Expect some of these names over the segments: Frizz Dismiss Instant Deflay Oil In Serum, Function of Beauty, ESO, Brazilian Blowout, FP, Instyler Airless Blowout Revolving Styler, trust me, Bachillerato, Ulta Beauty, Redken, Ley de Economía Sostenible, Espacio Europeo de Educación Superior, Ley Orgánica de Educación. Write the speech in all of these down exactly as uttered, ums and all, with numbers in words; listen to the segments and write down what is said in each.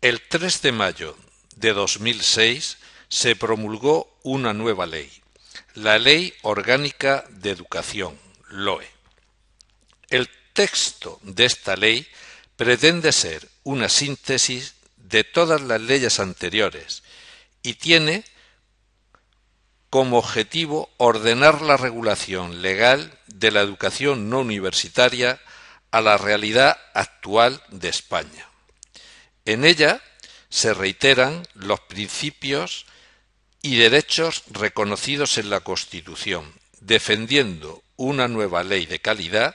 El tres de mayo de dos mil seis se promulgó una nueva ley, la Ley Orgánica de Educación, L O E. El texto de esta ley pretende ser una síntesis de todas las leyes anteriores y tiene como objetivo ordenar la regulación legal de la educación no universitaria a la realidad actual de España. En ella se reiteran los principios y derechos reconocidos en la Constitución, defendiendo una nueva ley de calidad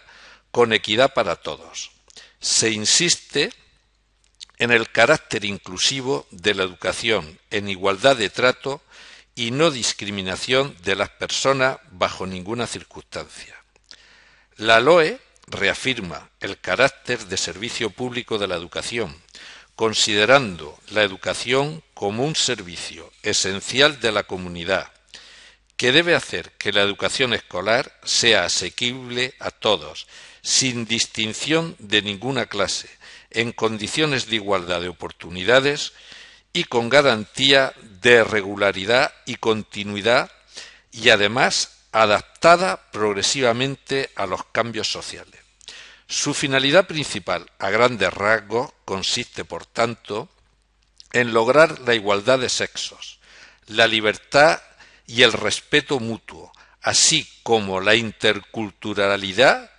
con equidad para todos. Se insiste en el carácter inclusivo de la educación, en igualdad de trato y no discriminación de las personas bajo ninguna circunstancia. La L O E reafirma el carácter de servicio público de la educación, considerando la educación como un servicio esencial de la comunidad, que debe hacer que la educación escolar sea asequible a todos, sin distinción de ninguna clase, en condiciones de igualdad de oportunidades y con garantía de regularidad y continuidad, y además adaptada progresivamente a los cambios sociales. Su finalidad principal, a grandes rasgos, consiste, por tanto, en lograr la igualdad de sexos, la libertad y el respeto mutuo, así como la interculturalidad,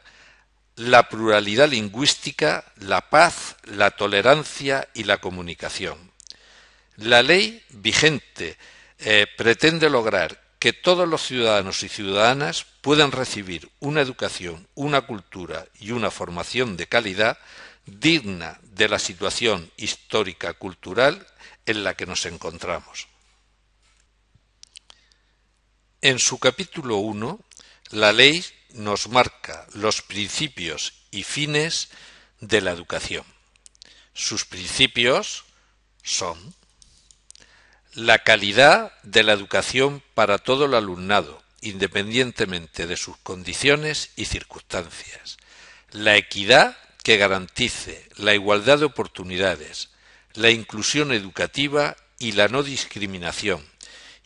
la pluralidad lingüística, la paz, la tolerancia y la comunicación. La ley vigente eh, pretende lograr que todos los ciudadanos y ciudadanas puedan recibir una educación, una cultura y una formación de calidad digna de la situación histórica cultural en la que nos encontramos. En su capítulo uno, la ley nos marca los principios y fines de la educación. Sus principios son: la calidad de la educación para todo el alumnado, independientemente de sus condiciones y circunstancias. La equidad que garantice la igualdad de oportunidades, la inclusión educativa y la no discriminación,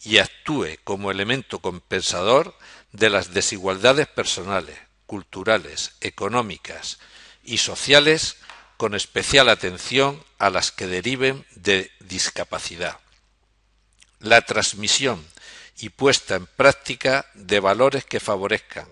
y actúe como elemento compensador de las desigualdades personales, culturales, económicas y sociales, con especial atención a las que deriven de discapacidad. La transmisión y puesta en práctica de valores que favorezcan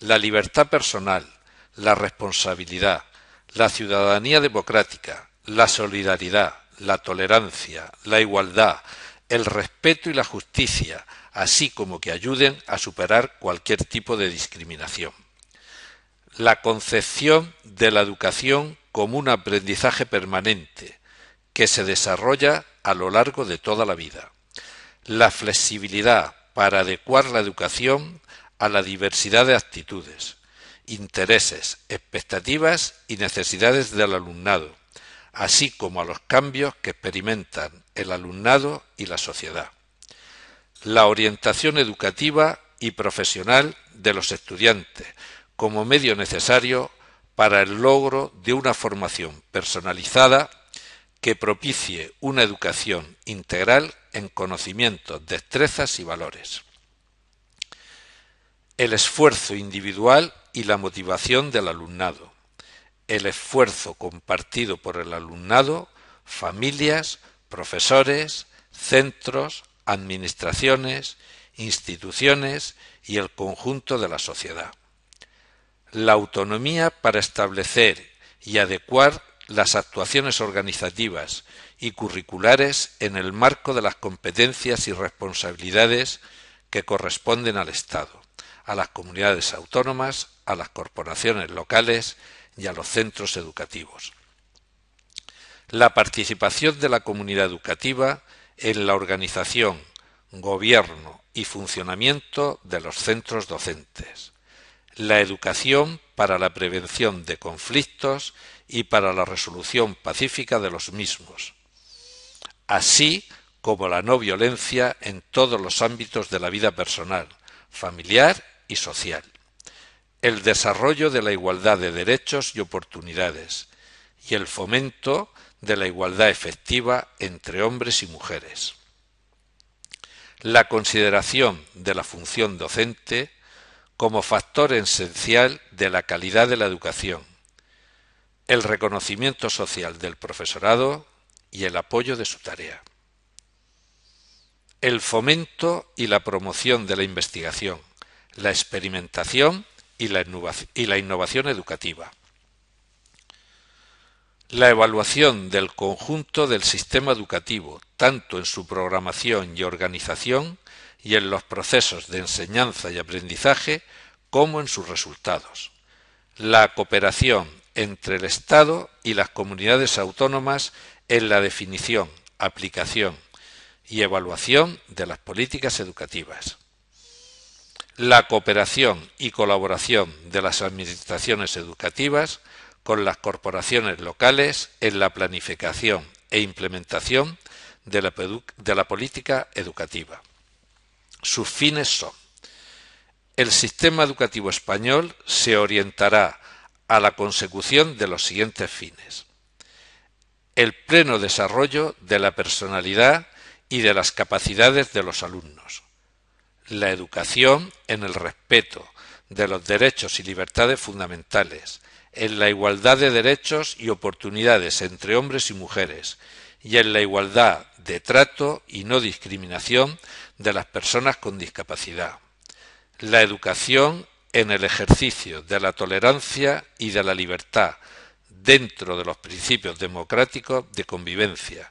la libertad personal, la responsabilidad, la ciudadanía democrática, la solidaridad, la tolerancia, la igualdad, el respeto y la justicia, así como que ayuden a superar cualquier tipo de discriminación. La concepción de la educación como un aprendizaje permanente que se desarrolla a lo largo de toda la vida. La flexibilidad para adecuar la educación a la diversidad de actitudes, intereses, expectativas y necesidades del alumnado, así como a los cambios que experimentan el alumnado y la sociedad. La orientación educativa y profesional de los estudiantes como medio necesario para el logro de una formación personalizada que propicie una educación integral en conocimientos, destrezas y valores. El esfuerzo individual y la motivación del alumnado. El esfuerzo compartido por el alumnado, familias, profesores, centros, administraciones, instituciones y el conjunto de la sociedad. La autonomía para establecer y adecuar las actuaciones organizativas y curriculares en el marco de las competencias y responsabilidades que corresponden al Estado, a las comunidades autónomas, a las corporaciones locales y a los centros educativos. La participación de la comunidad educativa en la organización, gobierno y funcionamiento de los centros docentes. La educación para la prevención de conflictos y para la resolución pacífica de los mismos, así como la no violencia en todos los ámbitos de la vida personal, familiar y social, el desarrollo de la igualdad de derechos y oportunidades y el fomento de la igualdad efectiva entre hombres y mujeres, la consideración de la función docente como factor esencial de la calidad de la educación, el reconocimiento social del profesorado y el apoyo de su tarea, el fomento y la promoción de la investigación, la experimentación y la innovación, y la innovación educativa, la evaluación del conjunto del sistema educativo, tanto en su programación y organización y en los procesos de enseñanza y aprendizaje como en sus resultados, la cooperación entre el Estado y las comunidades autónomas en la definición, aplicación y evaluación de las políticas educativas, la cooperación y colaboración de las administraciones educativas con las corporaciones locales en la planificación e implementación de la, de la política educativa. Sus fines son: el sistema educativo español se orientará a la consecución de los siguientes fines: el pleno desarrollo de la personalidad y de las capacidades de los alumnos, la educación en el respeto de los derechos y libertades fundamentales, en la igualdad de derechos y oportunidades entre hombres y mujeres, y en la igualdad de trato y no discriminación de las personas con discapacidad, la educación en el ejercicio de la tolerancia y de la libertad dentro de los principios democráticos de convivencia,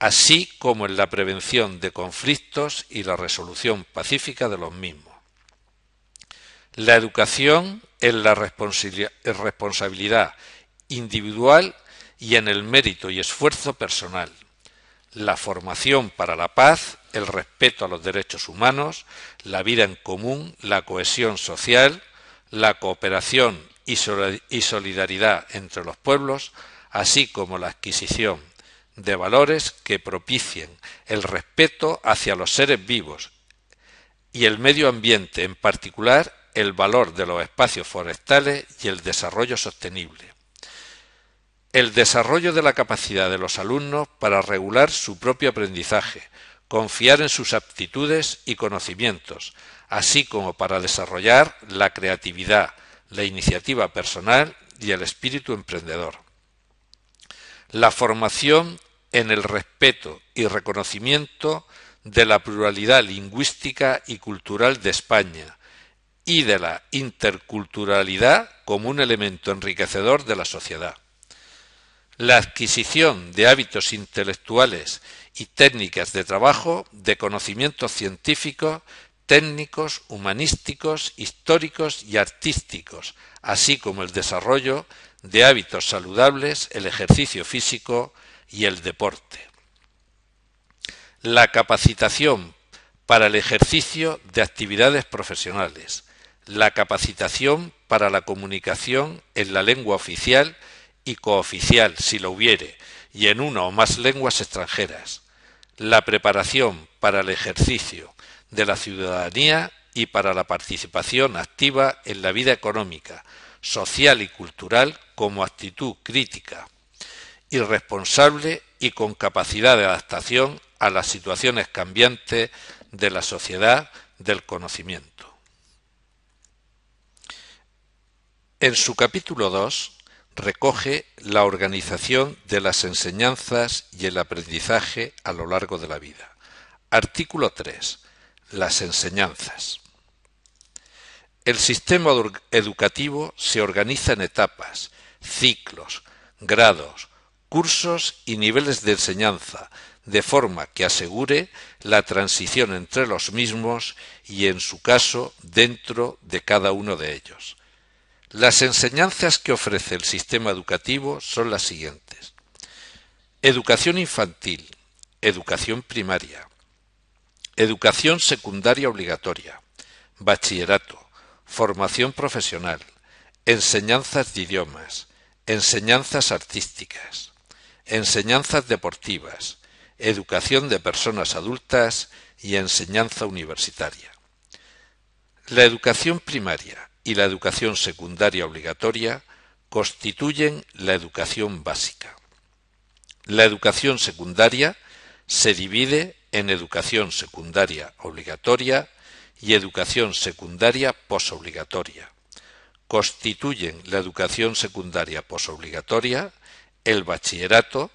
así como en la prevención de conflictos y la resolución pacífica de los mismos, la educación en la responsabilidad individual y en el mérito y esfuerzo personal, la formación para la paz, el respeto a los derechos humanos, la vida en común, la cohesión social, la cooperación y solidaridad entre los pueblos, así como la adquisición de valores que propicien el respeto hacia los seres vivos y el medio ambiente, en particular el valor de los espacios forestales y el desarrollo sostenible, el desarrollo de la capacidad de los alumnos para regular su propio aprendizaje, confiar en sus aptitudes y conocimientos, así como para desarrollar la creatividad, la iniciativa personal y el espíritu emprendedor, la formación en el respeto y reconocimiento de la pluralidad lingüística y cultural de España y de la interculturalidad como un elemento enriquecedor de la sociedad, la adquisición de hábitos intelectuales y técnicas de trabajo, de conocimientos científicos, técnicos, humanísticos, históricos y artísticos, así como el desarrollo de hábitos saludables, el ejercicio físico y el deporte, la capacitación para el ejercicio de actividades profesionales, la capacitación para la comunicación en la lengua oficial y cooficial, si lo hubiere, y en una o más lenguas extranjeras, la preparación para el ejercicio de la ciudadanía y para la participación activa en la vida económica, social y cultural como actitud crítica, irresponsable y con capacidad de adaptación a las situaciones cambiantes de la sociedad del conocimiento. En su capítulo dos recoge la organización de las enseñanzas y el aprendizaje a lo largo de la vida. Artículo tres. Las enseñanzas. El sistema educativo se organiza en etapas, ciclos, grados, cursos y niveles de enseñanza, de forma que asegure la transición entre los mismos y, en su caso, dentro de cada uno de ellos. Las enseñanzas que ofrece el sistema educativo son las siguientes: educación infantil, educación primaria, educación secundaria obligatoria, bachillerato, formación profesional, enseñanzas de idiomas, enseñanzas artísticas, enseñanzas deportivas, educación de personas adultas y enseñanza universitaria. La educación primaria y la educación secundaria obligatoria constituyen la educación básica. La educación secundaria se divide en educación secundaria obligatoria y educación secundaria posobligatoria. Constituyen la educación secundaria posobligatoria, el bachillerato,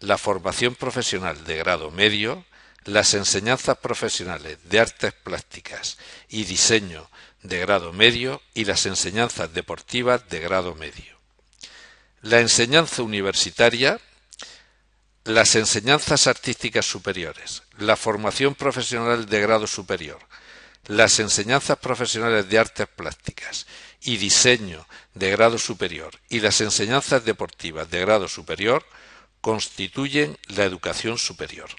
la formación profesional de grado medio, las enseñanzas profesionales de artes plásticas y diseño de grado medio y las enseñanzas deportivas de grado medio. La enseñanza universitaria, las enseñanzas artísticas superiores, la formación profesional de grado superior, las enseñanzas profesionales de artes plásticas y diseño de grado superior y las enseñanzas deportivas de grado superior constituyen la educación superior.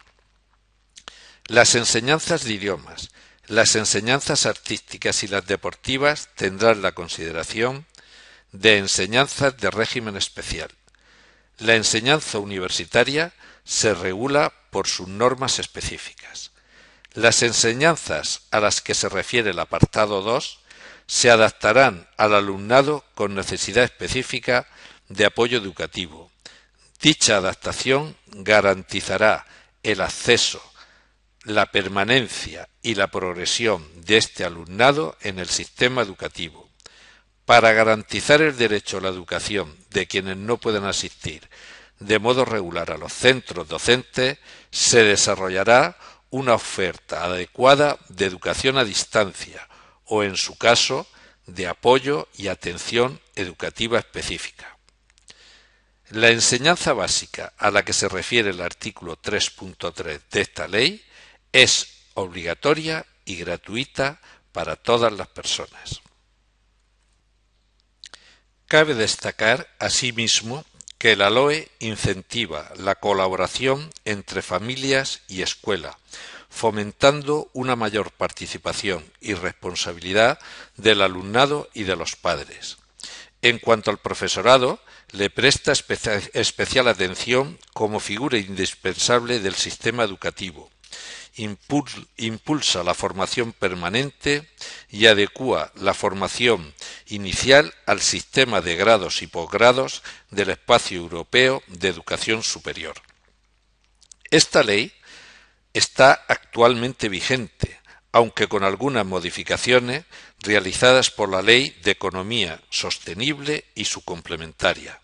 Las enseñanzas de idiomas, las enseñanzas artísticas y las deportivas tendrán la consideración de enseñanzas de régimen especial. La enseñanza universitaria se regula por sus normas específicas. Las enseñanzas a las que se refiere el apartado dos se adaptarán al alumnado con necesidad específica de apoyo educativo. Dicha adaptación garantizará el acceso, la permanencia y la progresión de este alumnado en el sistema educativo. Para garantizar el derecho a la educación de quienes no puedan asistir de modo regular a los centros docentes, se desarrollará una oferta adecuada de educación a distancia o, en su caso, de apoyo y atención educativa específica. La enseñanza básica a la que se refiere el artículo tres punto tres de esta ley es obligatoria y gratuita para todas las personas. Cabe destacar, asimismo, que la LOE incentiva la colaboración entre familias y escuela, fomentando una mayor participación y responsabilidad del alumnado y de los padres. En cuanto al profesorado, le presta especial atención como figura indispensable del sistema educativo. Impulsa la formación permanente y adecúa la formación inicial al sistema de grados y posgrados del Espacio Europeo de Educación Superior. Esta ley está actualmente vigente, aunque con algunas modificaciones realizadas por la Ley de Economía Sostenible y su complementaria.